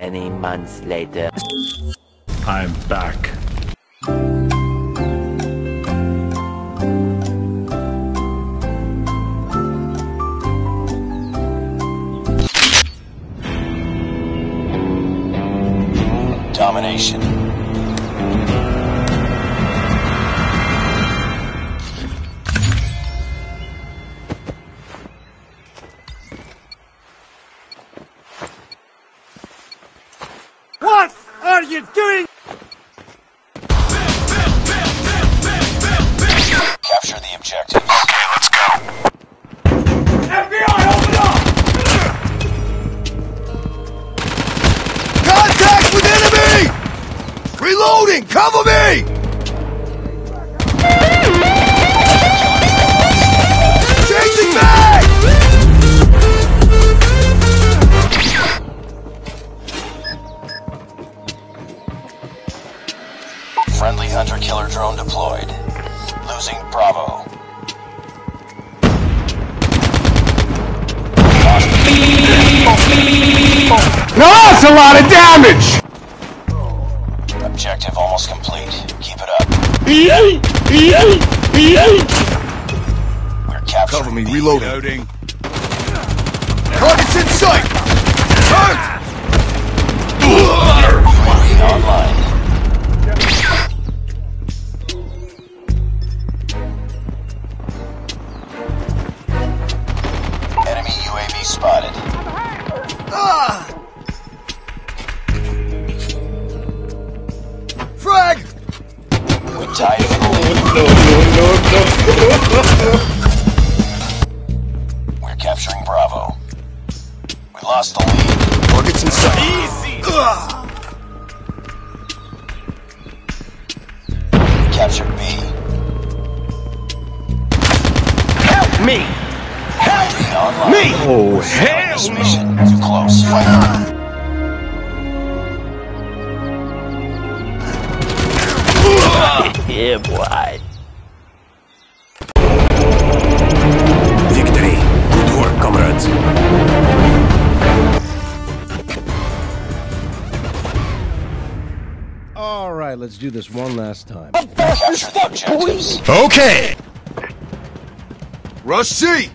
Many months later, I'm back. Domination. What are you doing? Capture the objective. Okay, let's go. FBI, open up! Contact with enemy! Reloading! Cover me! Chasing back! Friendly hunter-killer drone deployed. Losing Bravo. No, that's a lot of damage! Objective almost complete. Keep it up. We're capturing. Cover me, reloading. Target's in sight! Hurt! UAV online. Enemy UAV spotted. Frag! We tied for the lead. We're capturing Bravo. We lost the lead. Target's in sight. Easy! We captured B. Help me! Help me! Oh, hell! This mission too close. Fire. Yeah, boy. Victory. Good work, comrades. All right, let's do this one last time. I'm fastest up, boys. Okay. Rush C.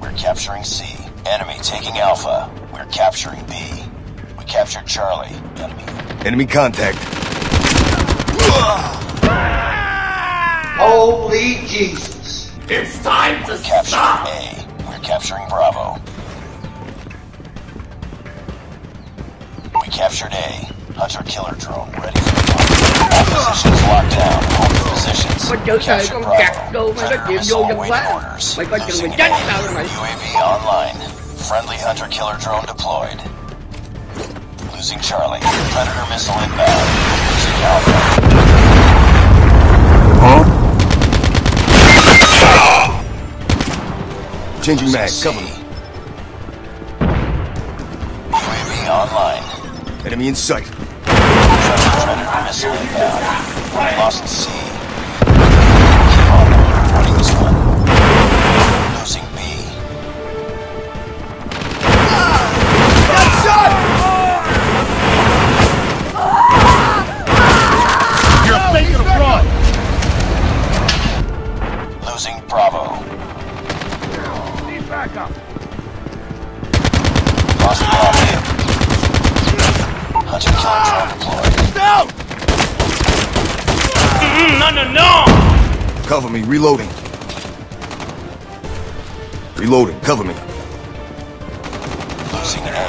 We're capturing C. Enemy taking Alpha. We're capturing B. We captured Charlie. Enemy contact. Holy Jesus. It's time to stop. A. We're capturing Bravo. We captured A. Hunter-killer drone ready for the bomb. All positions locked down. Hold positions. Capture Bravo. Predator missile awaiting orders. Losing A. UAV online. Friendly hunter-killer drone deployed. Losing Charlie. Predator missile inbound. Losing Alpha. Huh? Changing mag. Cover me. UAV online. Enemy in sight. Predator missile inbound. We lost C. Keep on running this one. Losing B. Headshot! Losing Bravo. Need backup. Lost Bravo. Hunter-killer drone deployed. No! No! Cover me, reloading. Reloading, cover me. Losing A.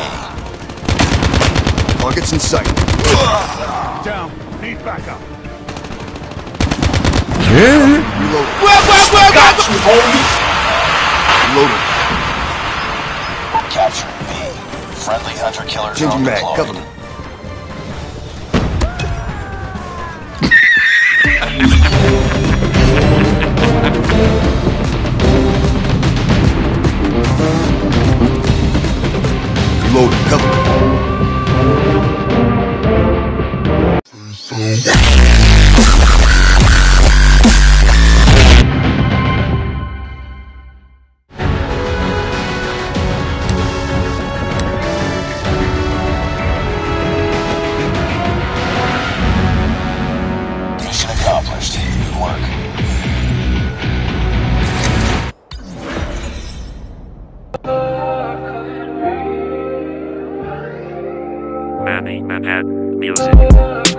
Target's in sight. Down. Need backup. Yeah. Reloading. Got you, homie. Reloading. Capture B. Friendly hunter-killer drone deployed. Cover me. Reloading. Cover me. didn't work. Manny Manhattan Music.